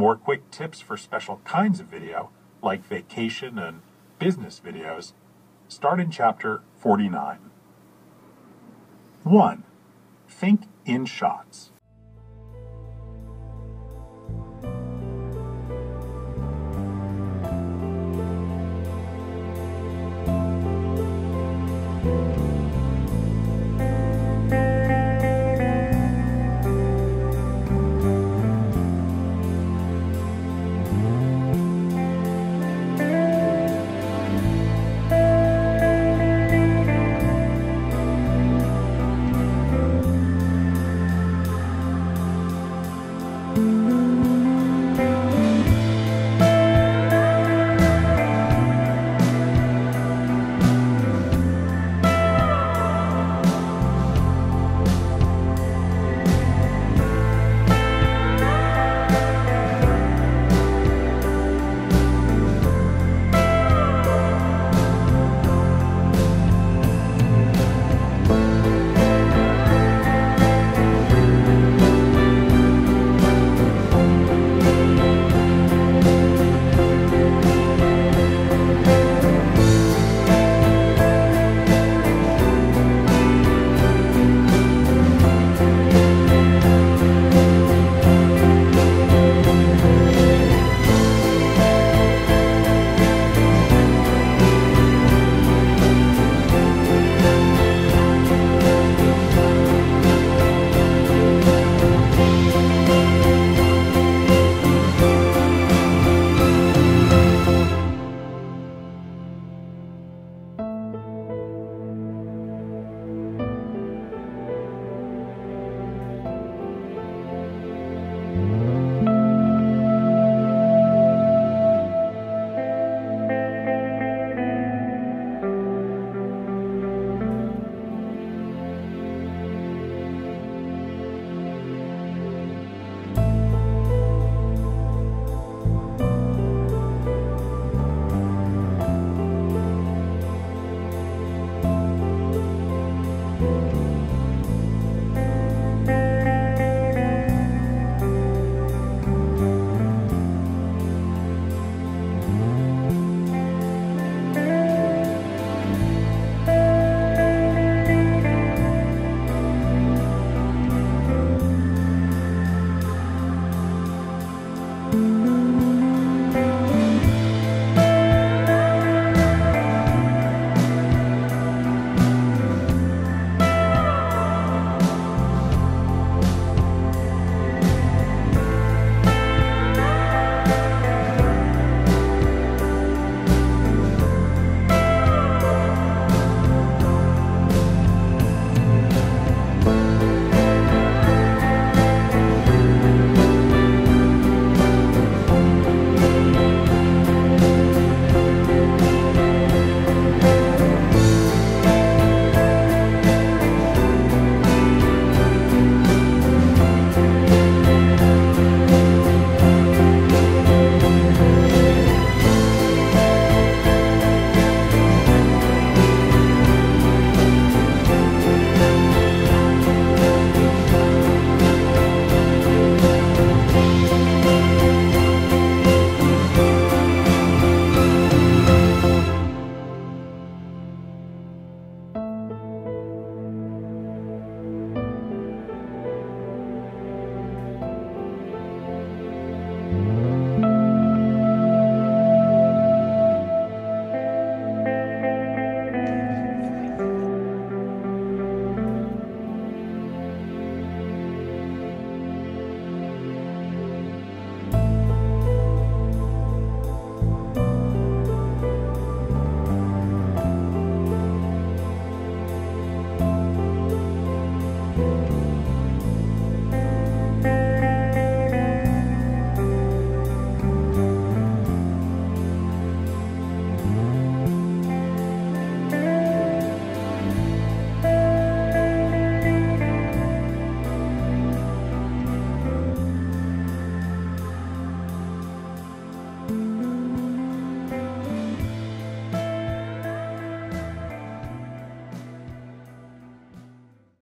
more quick tips for special kinds of video, like vacation and business videos, start in Chapter 49. 1. Think in shots.